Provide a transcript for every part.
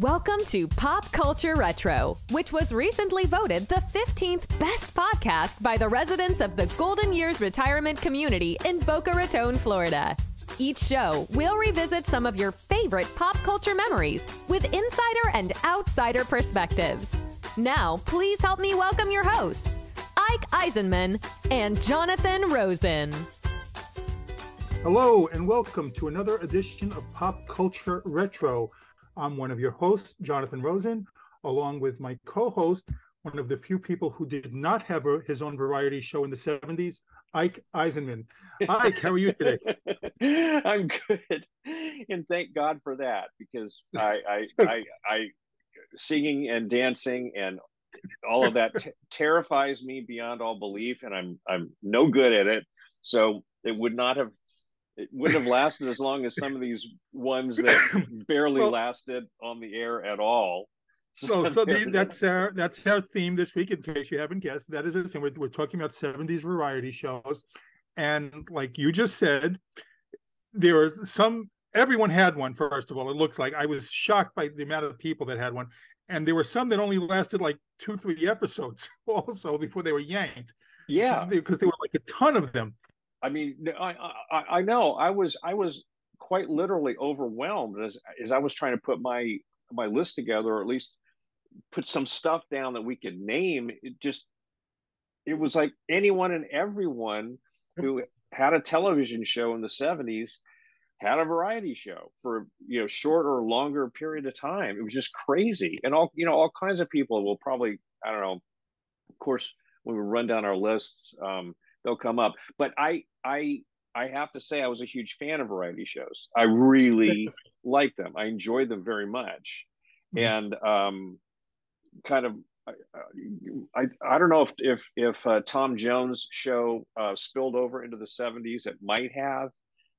Welcome to Pop Culture Retro, which was recently voted the 15th best podcast by the residents of the Golden Years Retirement Community in Boca Raton, Florida. Each show, we'll revisit some of your favorite pop culture memories with insider and outsider perspectives. Now, please help me welcome your hosts, Ike Eisenmann and Jonathan Rosen. Hello, and welcome to another edition of Pop Culture Retro. I'm one of your hosts, Jonathan Rosen, along with my co-host, one of the few people who did not have his own variety show in the 70s, Ike Eisenmann. Ike, how are you today? I'm good, and thank God for that, because I singing and dancing and all of that terrifies me beyond all belief, and I'm no good at it, so it wouldn't have lasted as long as some of these ones that barely lasted on the air at all. So that's our theme this week, in case you haven't guessed. That is the thing. We're talking about 70s variety shows. And like you just said, there were some, everyone had one, first of all. It looks like I was shocked by the amount of people that had one. And there were some that only lasted like 2-3 episodes also before they were yanked. Yeah. Because there were like a ton of them. I mean, I know I was quite literally overwhelmed as I was trying to put my list together, or at least put some stuff down that we could name. It was like anyone and everyone who had a television show in the 70s had a variety show for, you know, short or longer period of time. It was just crazy. And all kinds of people will probably, I don't know, of course, when we run down our lists, they'll come up. But I have to say I was a huge fan of variety shows. I really liked them. I enjoyed them very much. And I don't know if Tom Jones' show spilled over into the 70s. It might have,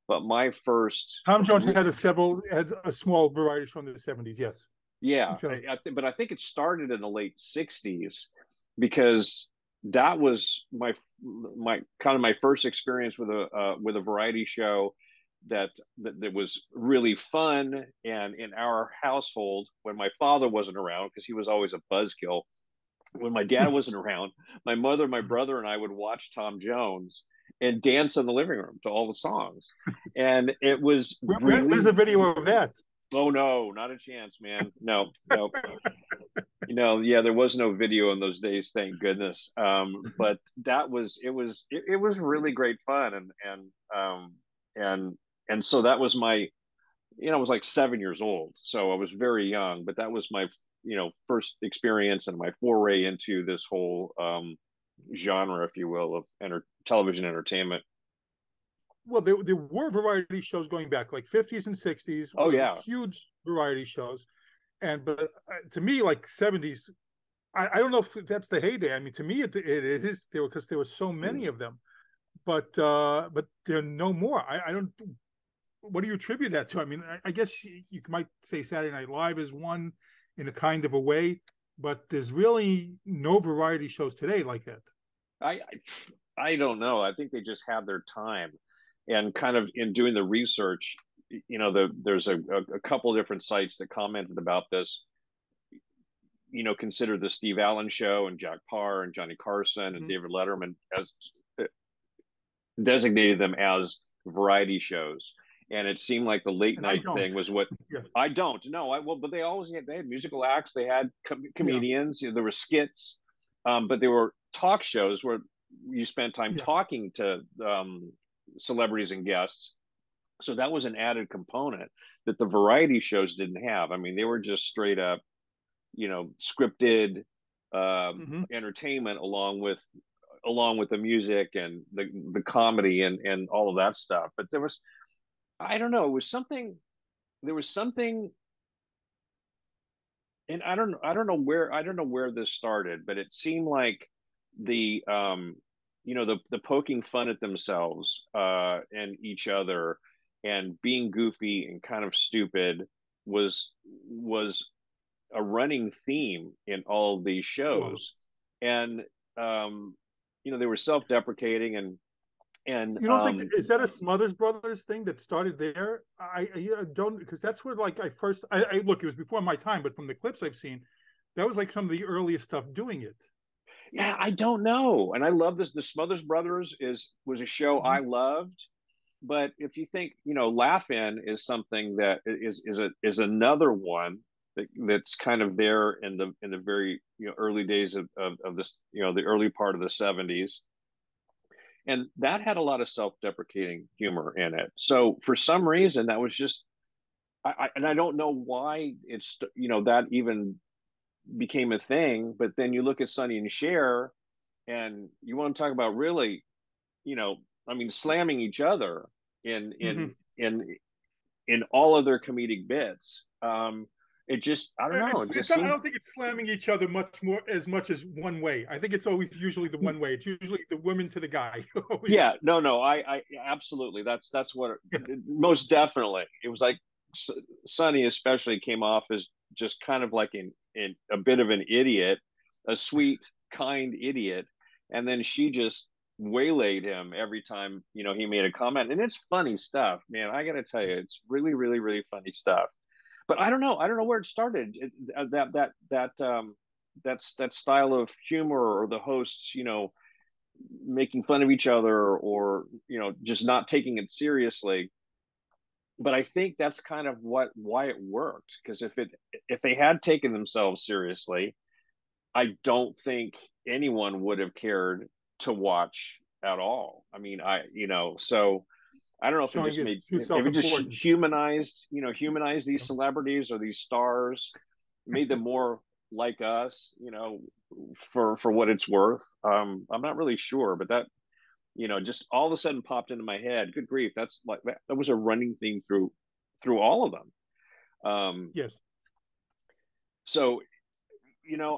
but my first... Tom Jones had a small variety show in the 70s, yes. Yeah, sure. But I think it started in the late 60s, because that was my first experience with a variety show that was really fun. And in our household, when my father wasn't around, because he was always a buzzkill, when my dad wasn't around, my mother, my brother, and I would watch Tom Jones and dance in the living room to all the songs. And it was really... There's a video of that. Oh no, not a chance, man. No. You know, yeah, there was no video in those days, thank goodness. But it was really great fun, and so that was my, I was like 7 years old, so I was very young. But that was my, first experience and my foray into this whole genre, if you will, of television entertainment. Well, there were variety shows going back like 50s and 60s. Oh yeah, huge variety shows. But to me, like 70s, I don't know if that's the heyday. I mean, to me, it is, because there were so many of them. But there are no more. I don't. What do you attribute that to? I mean, I guess you might say Saturday Night Live is one in a kind of a way, but there's really no variety shows today like that. I don't know. I think they just have their time, and kind of in doing the research. There's a couple of different sites that commented about this, consider the Steve Allen Show and Jack Parr and Johnny Carson and David Letterman as designated them as variety shows. And it seemed like the late night thing was what... Yeah. I don't know. But they had musical acts. They had comedians. Yeah. There were skits, but there were talk shows where you spent time talking to celebrities and guests. So that was an added component that the variety shows didn't have. I mean, they were just straight up, scripted entertainment along with the music and the comedy and all of that stuff. But there was, I don't know, there was something, and I don't know where this started, but it seemed like the poking fun at themselves and each other, and being goofy and kind of stupid was a running theme in all of these shows. And they were self-deprecating, and And you don't think is that a Smothers Brothers thing that started there? I don't, because that's where like I first look. It was before my time, but from the clips I've seen, that was like some of the earliest stuff doing it. Yeah, I don't know, and I love this. The Smothers Brothers was a show I loved, but if you think, you know, Laugh-In is something that is another one that's kind of there in the very, you know, early days of this, you know, the early part of the 70s. And that had a lot of self-deprecating humor in it. So for some reason, that was just, and I don't know why it's, you know, that even became a thing. But then you look at Sonny and Cher, and you want to talk about really, you know, I mean, slamming each other in all of their comedic bits. It just, I don't know. I don't think it's slamming each other as much as one way. I think it's always usually the one way. It's usually the woman to the guy. Yeah, no. I absolutely. That's what most definitely. It was like Sonny especially came off as just kind of like a bit of an idiot, a sweet, kind idiot, and then she just waylaid him every time, you know, he made a comment. And it's funny stuff, man. I got to tell you, it's really, really, really funny stuff. But I don't know. I don't know where it started. That style of humor, or the hosts, you know, making fun of each other, or you know, just not taking it seriously. But I think that's kind of why it worked. Because if they had taken themselves seriously, I don't think anyone would have cared to watch at all. I mean, so. I don't know if it just humanized, you know, humanized these celebrities or these stars, made them more like us, you know, for what it's worth. I'm not really sure, but that, you know, just all of a sudden popped into my head. Good grief, that's like that was a running theme through all of them. Yes. So, you know,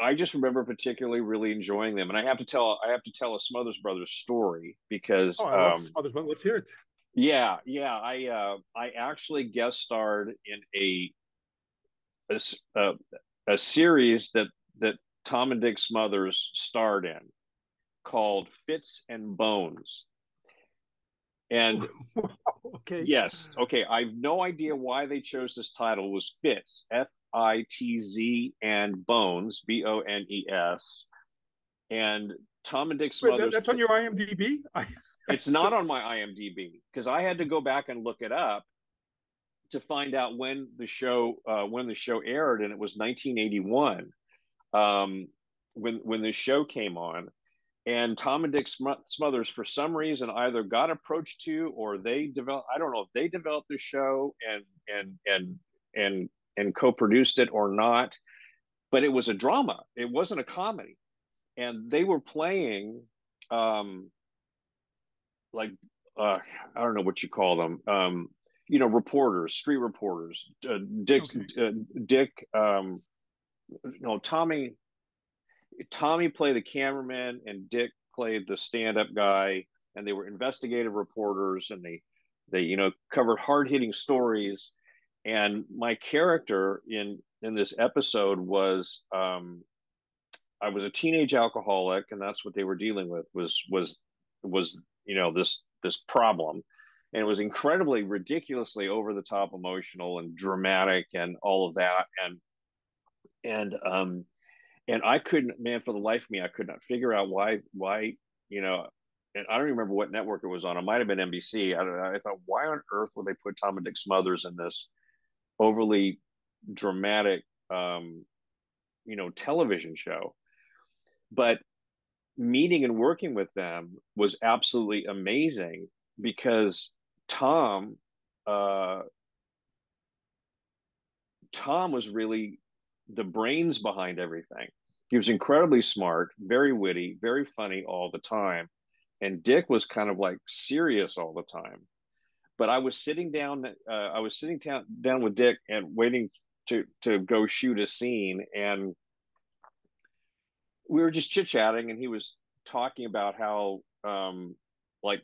I just remember particularly really enjoying them, and I have to tell a Smothers Brothers story because I love Smothers Brothers. Let's hear it. Yeah. I actually guest starred in a series that Tom and Dick Smothers starred in called Fitz and Bones. And okay, yes, okay. I've no idea why they chose this title. It was Fitz, F-I-T-Z, and Bones, B-O-N-E-S, and Tom and Dick Smothers. Wait, that's on your IMDb? It's not on my IMDb, because I had to go back and look it up to find out when the show aired, and it was 1981 when the show came on. And Tom and Dick Smothers, for some reason, either got approached to, or they developed, I don't know if they developed the show and co-produced it or not, but it was a drama. It wasn't a comedy. And they were playing I don't know what you call them, you know, reporters, street reporters. Tommy played the cameraman, and Dick played the stand-up guy, and they were investigative reporters, and they you know, covered hard-hitting stories. And my character in this episode was, I was a teenage alcoholic, and that's what they were dealing with was you know, this problem. And it was incredibly, ridiculously over the top emotional and dramatic and all of that. And I couldn't, man, for the life of me, I could not figure out why, you know, and I don't remember what network it was on. It might've been NBC. I don't know. I thought, why on earth would they put Tom and Dick Smothers in this overly dramatic, you know, television show? But meeting and working with them was absolutely amazing, because Tom was really the brains behind everything. He was incredibly smart, very witty, very funny all the time. And Dick was kind of like serious all the time. But I was sitting down with Dick and waiting to go shoot a scene. And we were just chit-chatting, and he was talking about how like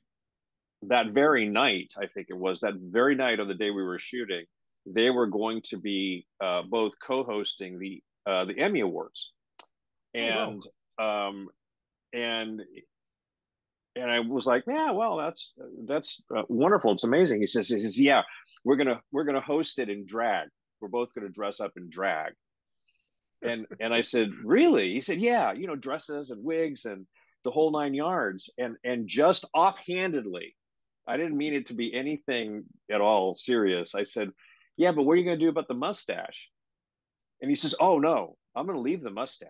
that very night, I think it was, that very night of the day we were shooting, they were going to be both co-hosting the Emmy Awards. And And I was like, yeah, well, that's wonderful. It's amazing. He says, yeah, we're gonna host it in drag. We're both gonna dress up in drag. And I said, really? He said, yeah, you know, dresses and wigs and the whole nine yards. And just offhandedly, I didn't mean it to be anything at all serious. I said, yeah, but what are you gonna do about the mustache? And he says, oh no, I'm gonna leave the mustache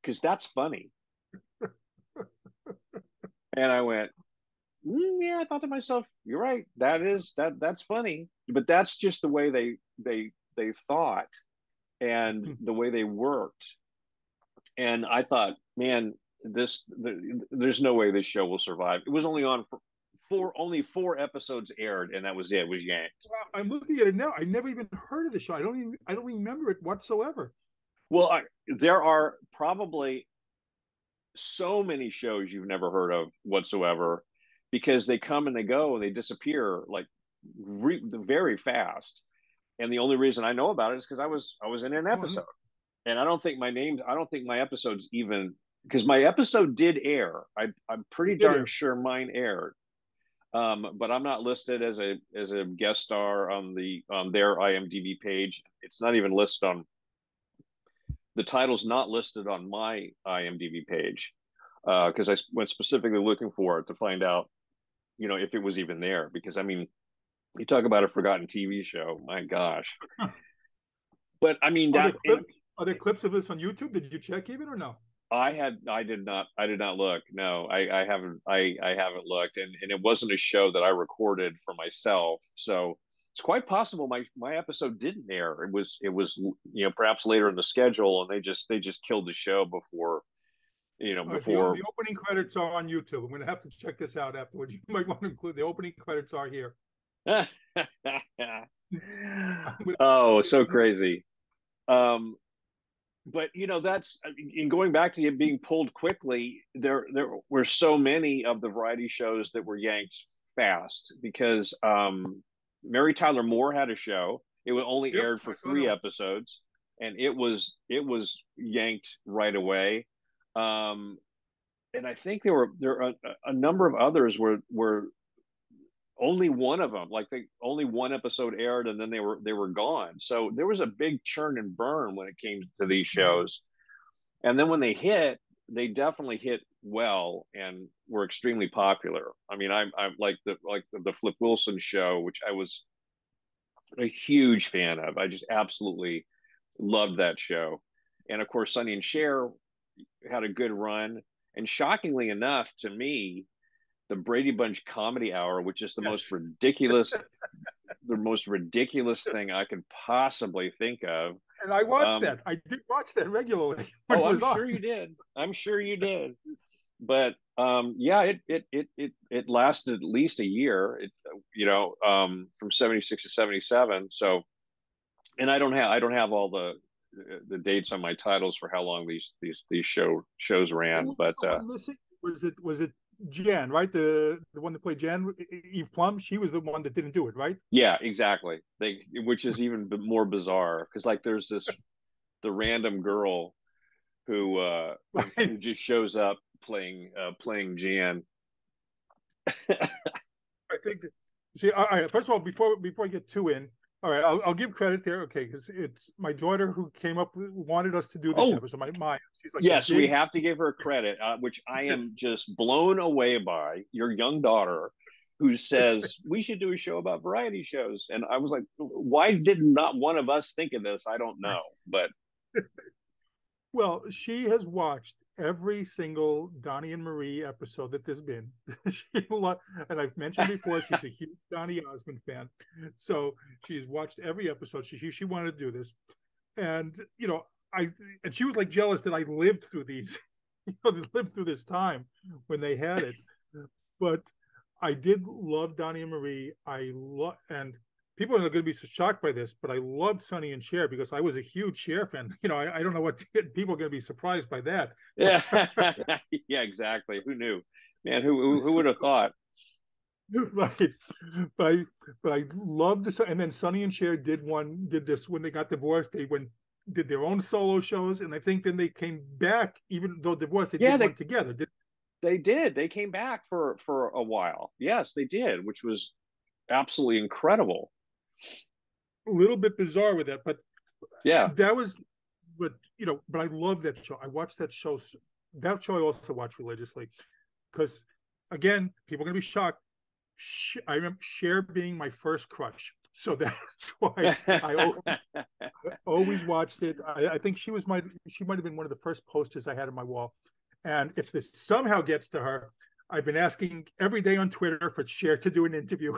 because that's funny. And I went, yeah, I thought to myself, you're right. That's funny. But that's just the way they thought and the way they worked. And I thought, man, there's no way this show will survive. It was only on for only four episodes aired, and that was it. It was yanked. Well, I'm looking at it now. I never even heard of the show. I don't remember it whatsoever. Well, there are probably so many shows you've never heard of whatsoever, because they come and they go and they disappear like very fast. And the only reason I know about it is because I was in an episode, and I don't think my episodes, even because my episode did air. I'm pretty darn sure mine aired, but I'm not listed as a guest star on their IMDb page. It's not even listed on. The title's not listed on my IMDb page because I went specifically looking for it to find out, you know, if it was even there. Because I mean, you talk about a forgotten TV show, my gosh! But I mean, are there clips of this on YouTube? Did you check even or no? I did not look. No, I haven't looked, and it wasn't a show that I recorded for myself, so. It's quite possible my episode didn't air. It was you know, perhaps later in the schedule, and they just killed the show before, you know, before the opening credits are on YouTube. I'm going to have to check this out afterwards. You might want to include the opening credits are here. Oh, so crazy! But you know, in going back to it being pulled quickly. There were so many of the variety shows that were yanked fast because. Mary Tyler Moore had a show. It only aired for 3 episodes, and it was yanked right away. And I think there were a number of others where only one of them, only one episode aired, and then they were gone. So there was a big churn and burn when it came to these shows. And then when they hit, they definitely hit well and were extremely popular. I mean, I'm like the Flip Wilson show, which I was a huge fan of. I just absolutely loved that show. And of course, Sonny and Cher had a good run. And shockingly enough to me, the Brady Bunch Comedy Hour, which is the most ridiculous, the most ridiculous thing I could possibly think of. And I watched that. I did watch that regularly. Oh, I'm sure you did. I'm sure you did. But yeah, it lasted at least a year. It, you know, from 76 to 77. So, and I don't have all the dates on my titles for how long these shows ran. But was it Jan, right? The one that played Jan, Eve Plum, she was the one that didn't do it, right? Yeah, exactly. Which is even more bizarre because like there's the random girl who just shows up playing Jan. I think. All right. First of all, before I get too in, all right, I'll give credit there, okay? Because it's my daughter who came up wanted us to do this episode. My she's like, yes, we have to give her credit, which I am just blown away by your young daughter, who says we should do a show about variety shows, and I was like, why did not one of us think of this? I don't know, but. Well, she has watched every single Donny and Marie episode that there's been. And I've mentioned before, she's a huge Donny Osmond fan. So she's watched every episode. She wanted to do this. And, you know, and she was like jealous that I lived through these, you know, lived through this time when they had it. But I did love Donny and Marie. And people are going to be so shocked by this, but I loved Sonny and Cher because I was a huge Cher fan. You know, I don't know what people are going to be surprised by that. Yeah, yeah, exactly. Who knew, man? Who would have thought? Right, but I loved this. And then Sonny and Cher did this when they got divorced. They did their own solo shows, and I think then they came back even though divorced. They did one together. They did. They came back for a while. Yes, they did, which was absolutely incredible. A little bit bizarre with that, but yeah, that was. But you know, but I love that show. I watched that show. That show I also watch religiously, because again, people are gonna be shocked. I remember Cher being my first crush, so that's why I always watched it. I think she was she might have been one of the first posters I had on my wall. And if this somehow gets to her, I've been asking every day on Twitter for Cher to do an interview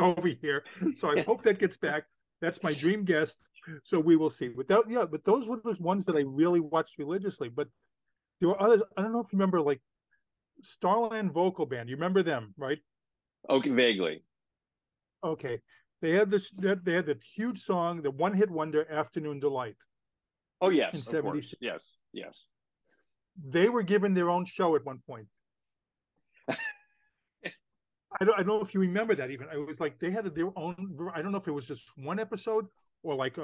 over here. So I hope that gets back. That's my dream guest. So we will see. But yeah, but those were the ones that I really watched religiously. But there were others. I don't know if you remember, like Starland Vocal Band. You remember them, right? Okay, vaguely. Okay, they had that huge song, the one-hit wonder, "Afternoon Delight." Oh yes, in '76. Yes, yes. They were given their own show at one point. I don't know if you remember that even. It was like they had their own. I don't know if it was just one episode or like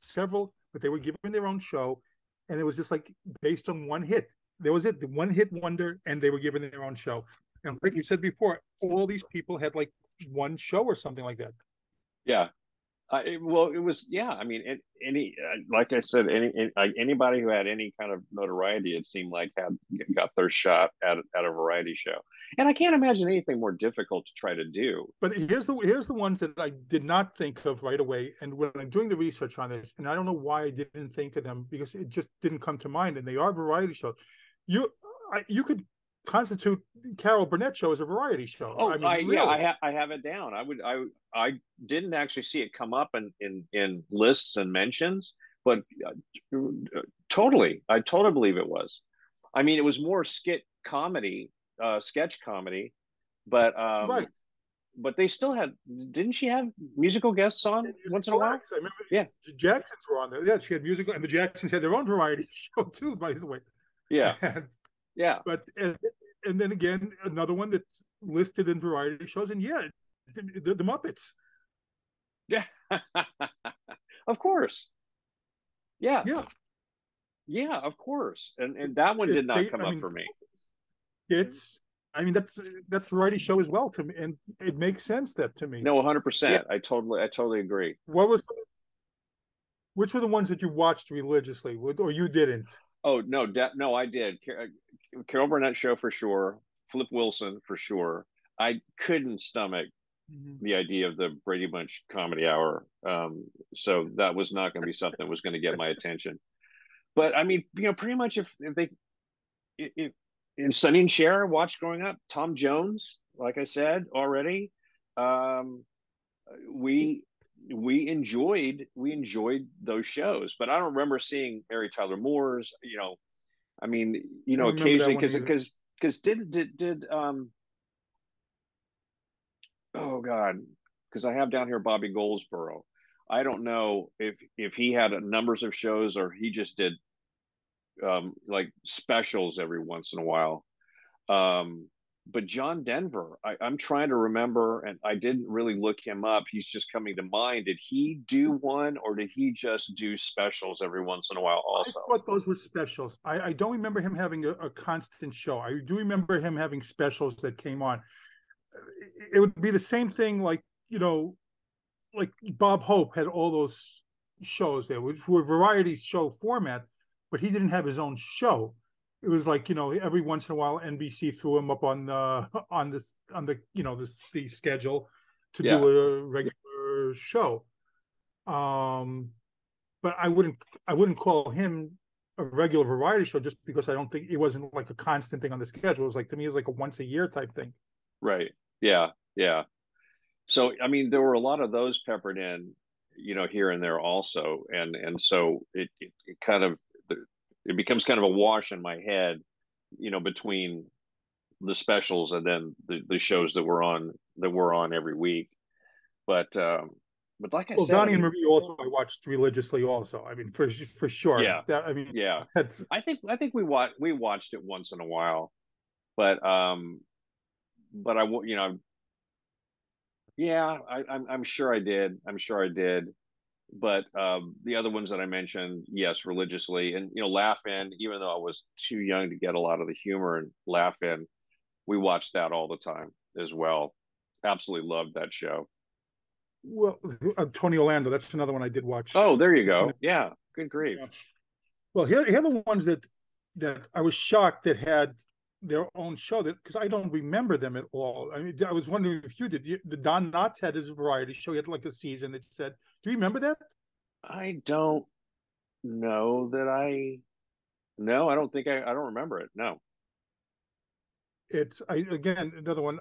several, but they were given their own show, and it was just like based on one hit. There was it, the one-hit wonder, and they were given their own show. And like you said before, all these people had like one show or something like that. Yeah. Anybody who had any kind of notoriety, it seemed like got their shot at a variety show. And I can't imagine anything more difficult to try to do. But here's the ones that I did not think of right away. And when I'm doing the research on this, and I don't know why I didn't think of them, because it just didn't come to mind. And they are variety shows. You could constitute Carol Burnett show as a variety show. Oh, I have it down. I didn't actually see it come up in lists and mentions, but I totally believe it was. I mean, it was more sketch comedy, but right. But they still had. Didn't she have musical guests on once in a while? I remember. Yeah, the Jacksons were on there. Yeah, she had musical, and the Jacksons had their own variety show too, by the way. Yeah. Yeah, but and then again, another one that's listed in variety shows, and yeah, the Muppets. Yeah, of course. Yeah, yeah, yeah, of course. And that one did not come up for me. It's, I mean, that's variety show as well to me, and it makes sense that to me. No, 100%. Yeah. I totally agree. Which were the ones that you watched religiously, or you didn't? Oh no, no, I did. Carol Burnett show for sure, Flip Wilson for sure. I couldn't stomach the idea of the Brady Bunch Comedy Hour, so that was not going to be something that was going to get my attention. But I mean, you know, pretty much if in Sonny and Cher, watched growing up, Tom Jones, like I said already, we enjoyed those shows, but I don't remember seeing Mary Tyler Moore's. Occasionally because because I have down here Bobby Goldsboro. I don't know if he had numbers of shows or he just did like specials every once in a while. But John Denver, I'm trying to remember, and I didn't really look him up. He's just coming to mind. Did he do one, or did he just do specials every once in a while also? I thought those were specials. I don't remember him having a constant show. I do remember him having specials that came on. It would be the same thing like Bob Hope had all those shows there, which were variety show format, but he didn't have his own show. It was like, every once in a while NBC threw him up on the schedule to do a regular show. But I wouldn't call him a regular variety show, just because I don't think it wasn't like a constant thing on the schedule. It was like, to me, it was like a once a year type thing. Right. Yeah. Yeah. So, I mean, there were a lot of those peppered in, here and there also. And so it kind of, it becomes kind of a wash in my head, between the specials and then the shows that were on every week. But like I said, Donny and Marie also I watched religiously also. I mean, for sure. Yeah. I think we watched it once in a while, but I'm sure I did. But the other ones that I mentioned, yes, religiously, and Laugh-In, even though I was too young to get a lot of the humor in Laugh-In, we watched that all the time as well. Absolutely loved that show. Well, Tony Orlando, that's another one I did watch. Oh, there you go. Yeah, good grief. Yeah. Well, here are the ones that I was shocked that had their own show, that because I don't remember them at all. I mean, I was wondering if you did. The Don Knotts had his variety show. He had like a season. It said, do you remember that? I don't know that I. No, I don't think I don't remember it. No. It's again another one.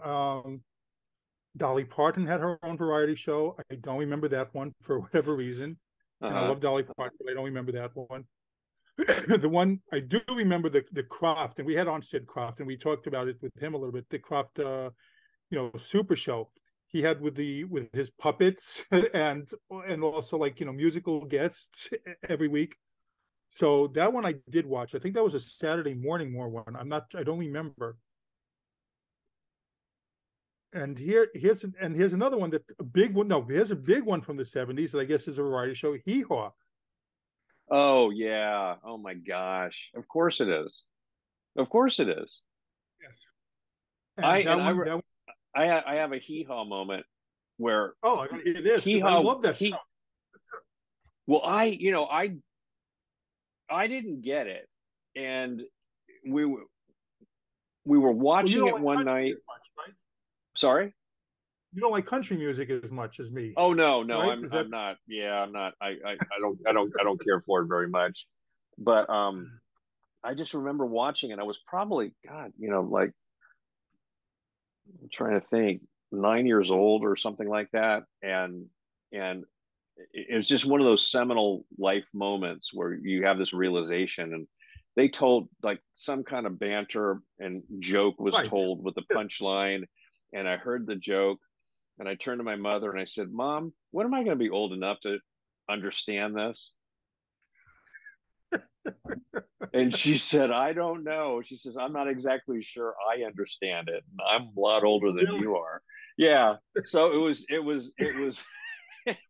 Dolly Parton had her own variety show. I don't remember that one for whatever reason. Uh-huh. And I love Dolly Parton, but I don't remember that one. The one I do remember, the Krofft, and we had on Sid Krofft, and we talked about it with him a little bit. The Krofft, super show he had with his puppets and also musical guests every week. So that one I did watch. I think that was a Saturday morning more one. I don't remember. And here's another one, that a big one. No, here's a big one from the 70s that I guess is a variety show. Hee Haw. Oh yeah. Oh my gosh. Of course it is. Of course it is. Yes. I have a Hee Haw moment where it is Hee Haw. I love that song. Well, I didn't get it, and we were watching it one night. Sorry? You don't like country music as much as me. Oh no, right? I'm not. Yeah, I'm not. I don't care for it very much. But I just remember watching it. I was probably, I'm trying to think, 9 years old or something like that, and it was just one of those seminal life moments where you have this realization. And they told some kind of banter and joke was told with the punchline. And I heard the joke, and I turned to my mother and I said, Mom, when am I going to be old enough to understand this? And she said, I don't know. She says, I'm not exactly sure I understand it. And I'm a lot older than you are. Yeah. So it was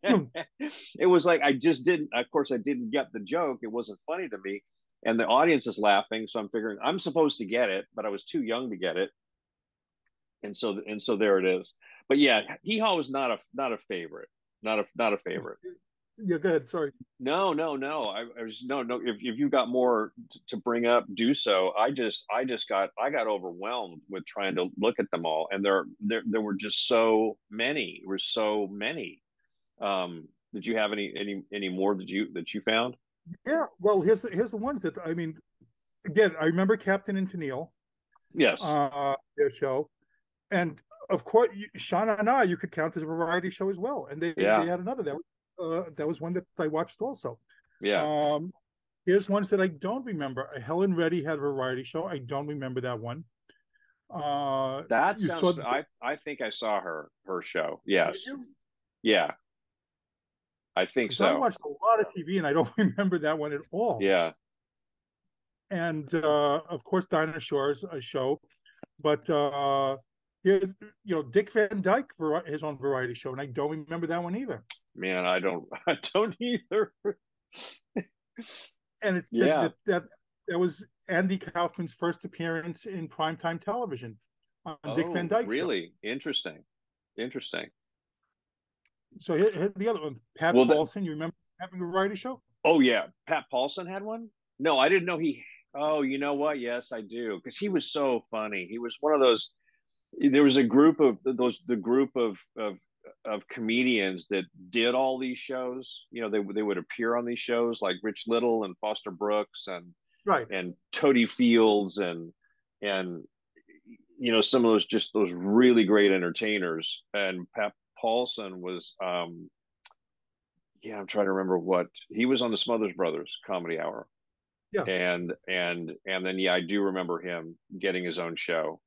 like, of course I didn't get the joke. It wasn't funny to me. And the audience is laughing. So I'm figuring I'm supposed to get it, but I was too young to get it. And so there it is. But yeah, Hee Haw was not a favorite, not a favorite. Yeah, go ahead. Sorry. No. I was no. If you got more to bring up, do so. I got overwhelmed with trying to look at them all, and there were just so many. There were so many. Did you have any more that you found? Yeah. Well, here's the ones that I mean. Again, I remember Captain and Tennille. Yes. Their show. And of course, Shana and I, you could count as a variety show as well. And they had another that was one that I watched also. Yeah. Here's ones that I don't remember. Helen Reddy had a variety show. I don't remember that one. I think I saw her show. Yes. Yeah. I think so. I watched a lot of TV, and I don't remember that one at all. Yeah. And of course, Dinah Shore's a show, but. Here's, Dick Van Dyke, his own variety show, and I don't remember that one either. Man, I don't either. And it's that was Andy Kaufman's first appearance in primetime television on Dick Van Dyke. Really show. Interesting. So here's the other one, Pat Paulson. You remember having a variety show? Oh yeah, Pat Paulson had one. No, I didn't know he. Oh, you know what? Yes, I do, because he was so funny. He was one of those. There was a group of comedians that did all these shows. They would appear on these shows, like Rich Little and Foster Brooks and Toadie Fields and some of those really great entertainers. And Pat Paulson was I'm trying to remember what he was on the Smothers Brothers Comedy Hour. Yeah. And then I do remember him getting his own show.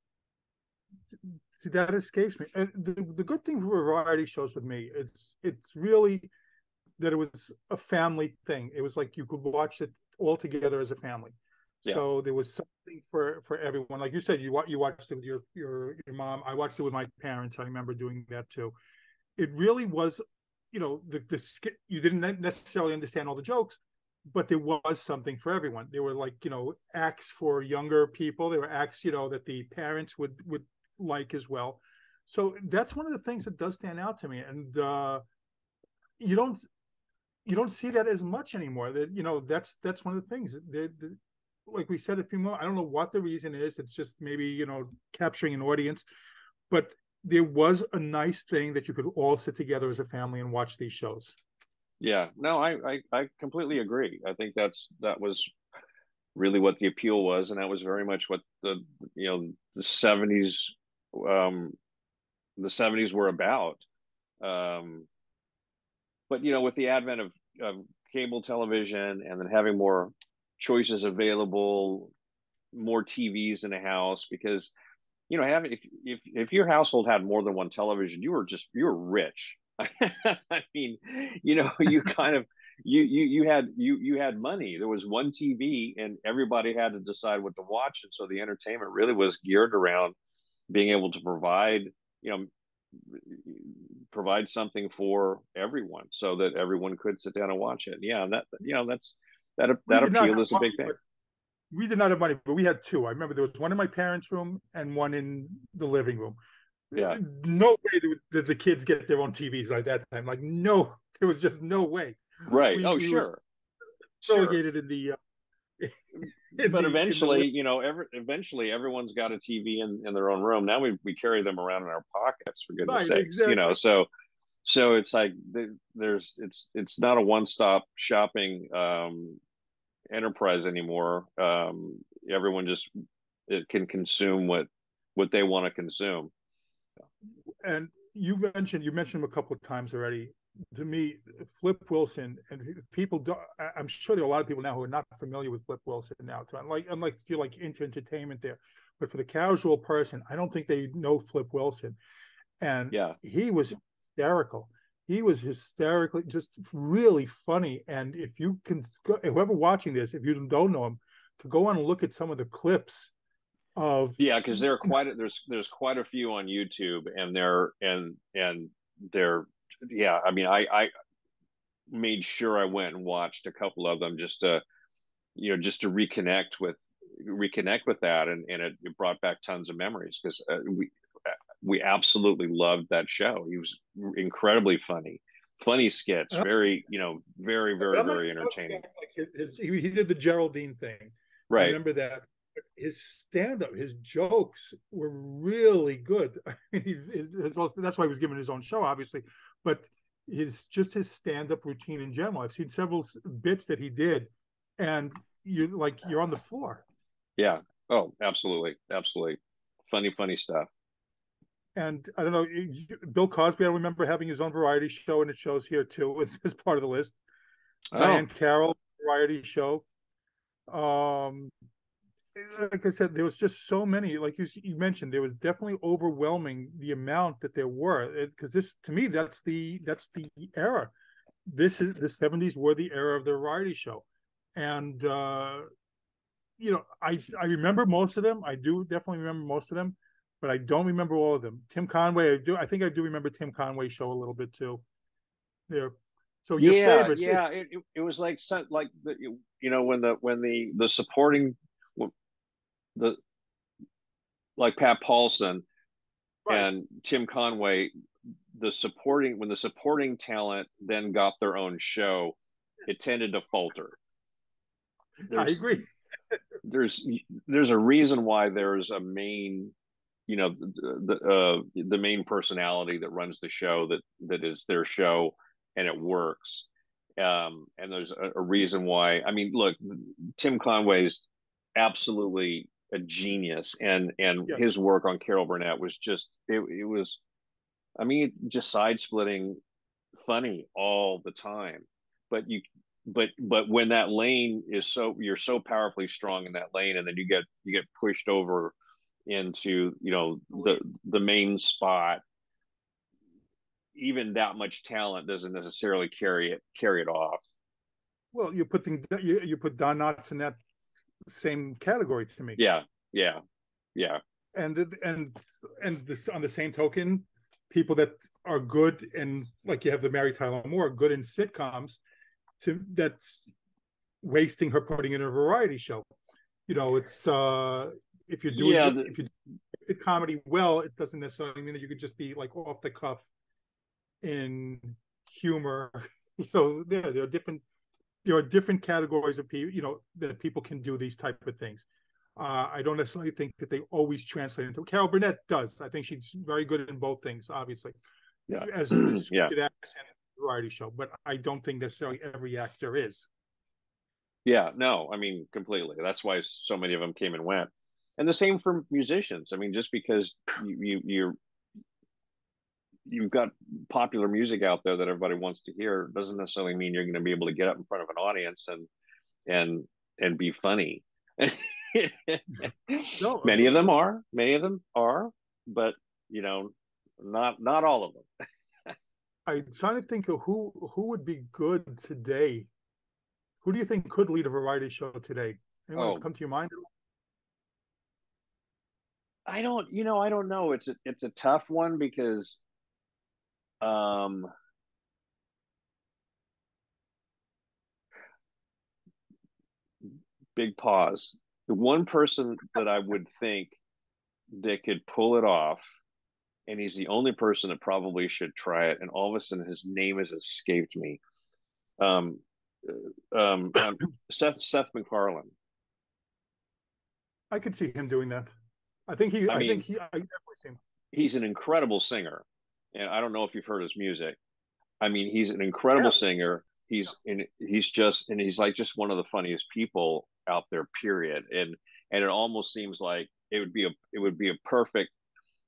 See, that escapes me. And the good thing for variety shows with me, it's really that it was a family thing. It was like you could watch it all together as a family. Yeah. So there was something for everyone. Like you said, you watched it with your mom. I watched it with my parents. I remember doing that too. It really was, you didn't necessarily understand all the jokes, but there was something for everyone. There were, like, you know, acts for younger people. There were acts, you know, that the parents would like as well. So that's one of the things that does stand out to me. And you don't see that as much anymore. That, you know, that's one of the things. They're, like we said a few moments, I don't know what the reason is. It's just maybe, you know, capturing an audience. But there was a nice thing that you could all sit together as a family and watch these shows. Yeah, no, I completely agree. I think that was really what the appeal was, and that was very much what the 70s were about. But you know, with the advent of cable television and then having more choices available, more TVs in a house, because you know, if your household had more than one television, you were rich. I mean, you know, you kind of you had money. There was one TV, and everybody had to decide what to watch. And so the entertainment really was geared around being able to provide something for everyone, so that everyone could sit down and watch it. Yeah, and that appeal is a big thing. We did not have money, but we had two. I remember there was one in my parents' room and one in the living room. Yeah, no way did the kids get their own TVs like that time. Like, no, there was just no way. Right. Relegated in the. Eventually, everyone's got a TV in their own room. Now we carry them around in our pockets, for goodness' sake. Exactly. You know, so it's like it's not a one-stop shopping enterprise anymore. Everyone can consume what they want to consume. And you mentioned him a couple of times already. To me, Flip Wilson, and people don't, I'm sure there are a lot of people now who are not familiar with Flip Wilson now. Unlike you're like into entertainment there, but for the casual person, I don't think they know Flip Wilson. And yeah, he was hysterical. He was hysterically just really funny. And if you can, whoever watching this, if you don't know him, to go on and look at some of the clips. Because there are there's quite a few on YouTube, and I mean, I made sure I went and watched a couple of them just to reconnect with that, and it brought back tons of memories, because we absolutely loved that show. He was incredibly funny skits, very entertaining. Like he did the Geraldine thing, right? I remember that. His stand-up, his jokes were really good. I mean, that's why he was given his own show, obviously. But his stand-up routine in general, I've seen several bits that he did, and you're on the floor. Yeah. Oh, absolutely, absolutely. Funny stuff. And I don't know, Bill Cosby. I remember having his own variety show, and it shows here too. It's as part of the list. Oh. Diane Carroll variety show. Like I said, there was just so many. Like you mentioned, there was definitely overwhelming the amount that there were. Because this, to me, that's the era. This is the 70s were the era of the variety show, and I remember most of them. I do definitely remember most of them, but I don't remember all of them. Tim Conway, I think I do remember Tim Conway's show a little bit too. There. So your favorites? Yeah, it was when the supporting. Like Pat Paulson, right, and Tim Conway, when the supporting talent then got their own show, it tended to falter. I agree. there's a reason why there's a main, you know, the main personality that runs the show, that is their show, and it works. And there's a reason why. I mean, look, Tim Conway's absolutely a genius, and yes, his work on Carol Burnett was just just side-splitting funny all the time, but when that lane is you're so powerfully strong in that lane, and then you get pushed over into, you know, the main spot, even that much talent doesn't necessarily carry it off. Well, you put Don Knotts in that same category to me. Yeah and this, on the same token, people that are good, and like you have the Mary Tyler Moore, good in sitcoms, to that's wasting her putting in a variety show. You know, it's if you do if you do the comedy well, it doesn't necessarily mean that you could just be like off the cuff in humor. You know, there are different categories of people, you know, that people can do these type of things. I don't necessarily think that they always translate into. Carol Burnett does. I think she's very good in both things, obviously, as a scripted actress and a variety show. But I don't think necessarily every actor is. Yeah, no, I mean, completely. That's why so many of them came and went. And the same for musicians. I mean, just because you've got popular music out there that everybody wants to hear doesn't necessarily mean you're going to be able to get up in front of an audience and be funny. No, many of them are, but you know, not all of them. I'm trying to think of who would be good today. Who do you think could lead a variety show today? Anyone come to your mind? I don't know. It's a tough one because big pause. The one person that I would think that could pull it off, and he's the only person that probably should try it, and all of a sudden his name has escaped me. Seth MacFarlane. I could see him doing that. I definitely see him. He's an incredible singer, and I don't know if you've heard his music. I mean, he's an incredible singer. He's like just one of the funniest people out there, period. And it almost seems like it would be a perfect.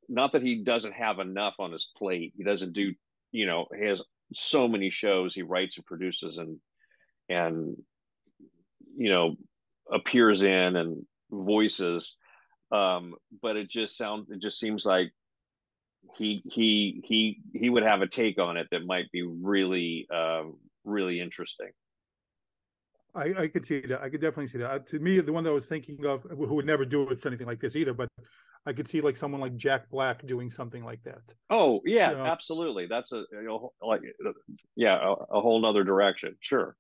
Not that he doesn't have enough on his plate. He doesn't do, you know, he has so many shows he writes and produces and you know, appears in and voices, but it just seems like he would have a take on it that might be really really interesting. I could see that. I could definitely see that. To me, the one that I was thinking of, who would never do it, it's anything like this either, but I could see like someone like Jack Black doing something like that. Oh yeah, you know? Absolutely. That's a whole nother direction. Sure.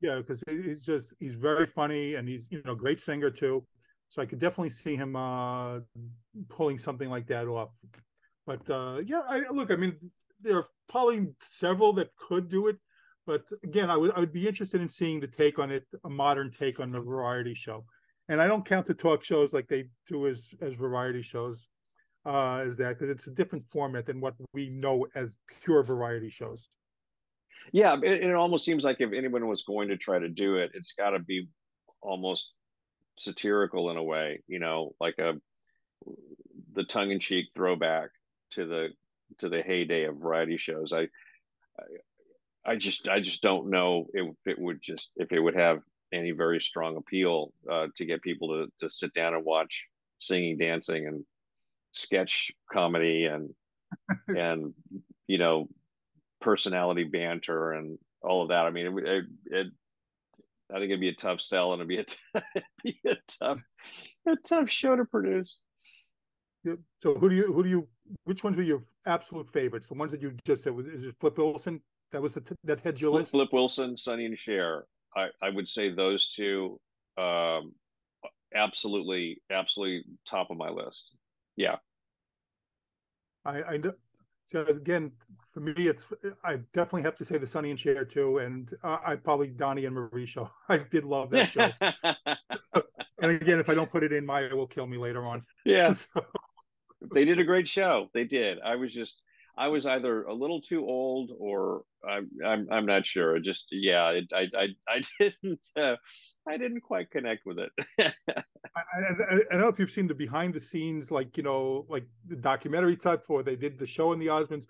Yeah, because he's very funny, and he's, you know, great singer too. So I could definitely see him pulling something like that off. But I mean, there are probably several that could do it. But again, I would be interested in seeing the take on it, a modern take on the variety show. And I don't count the talk shows like they do as variety shows as that, because it's a different format than what we know as pure variety shows. Yeah, it almost seems like if anyone was going to try to do it, it's got to be almost satirical in a way, you know, like the tongue-in-cheek throwback to the heyday of variety shows. I just don't know if it would have any very strong appeal to get people to sit down and watch singing, dancing, and sketch comedy, and and you know, personality banter and all of that. I mean, I think it'd be a tough sell, and it'd be a tough show to produce. So which ones were your absolute favorites? The ones that you just said, is it Flip Wilson? That was that had your list? Flip Wilson, Sonny and Cher. I would say those two, absolutely top of my list. Yeah. So again, for me, I definitely have to say the Sonny and Cher too, and I probably Donny and Marie show. I did love that show. And again, if I don't put it in, Maya will kill me later on. Yes, yeah. So. They did a great show. They did. I was either a little too old, or I'm not sure. I didn't quite connect with it. I don't know if you've seen the behind the scenes, like, you know, like the documentary type, or they did the show in the Osmonds.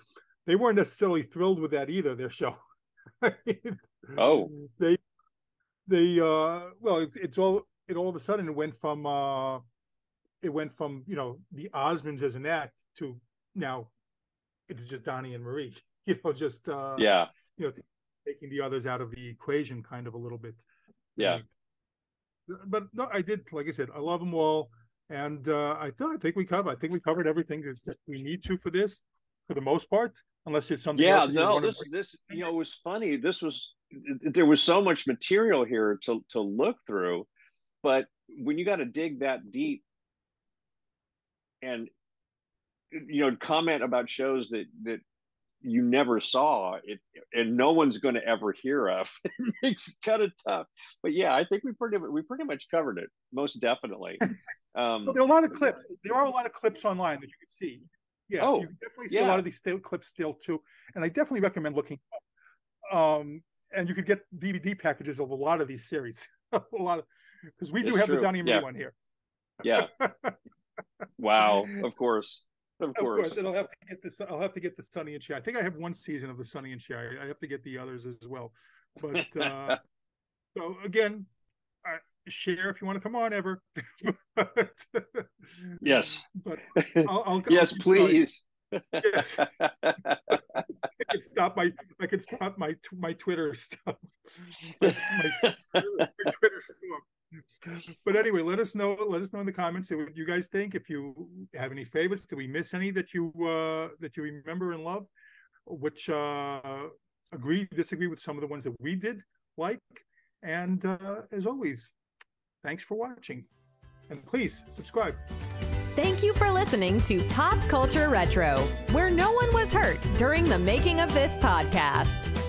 They weren't necessarily thrilled with that either. Their show. I mean, it all of a sudden it went from you know, the Osmonds as an act to now. It's just Donny and Marie, you know, just you know, taking the others out of the equation, kind of a little bit. Yeah, but no, I did. Like I said, I love them all, and I think we covered everything that we need to for this, for the most part, unless it's something. Yeah, else no, this, you know, it was funny. This was there was so much material here to look through, but when you got to dig that deep and, you know, comment about shows that you never saw it, and no one's going to ever hear of. It's kind of tough, but yeah, I think we pretty much covered it, most definitely. Well, there are a lot of clips. There are a lot of clips online that you can see. Yeah, oh, you can definitely see a lot of these clips still too, and I definitely recommend looking up. And you could get DVD packages of a lot of these series, because we do have the Donny and Marie one here. Yeah. Wow. Of course. Of course, and I'll have to get this. I'll have to get the Sonny and Cher. I think I have one season of the Sonny and Cher. I have to get the others as well. But so again, Cher, if you want to come on ever. But, yes. But I'll yes, please. Yes. I can stop my Twitter stuff. my Twitter storm. But anyway, let us know in the comments what you guys think. If you have any favorites, do we miss any that you remember and love, which agree, disagree with some of the ones that we did like. And as always, thanks for watching, and please subscribe. Thank you for listening to Pop Culture Retro, where no one was hurt during the making of this podcast.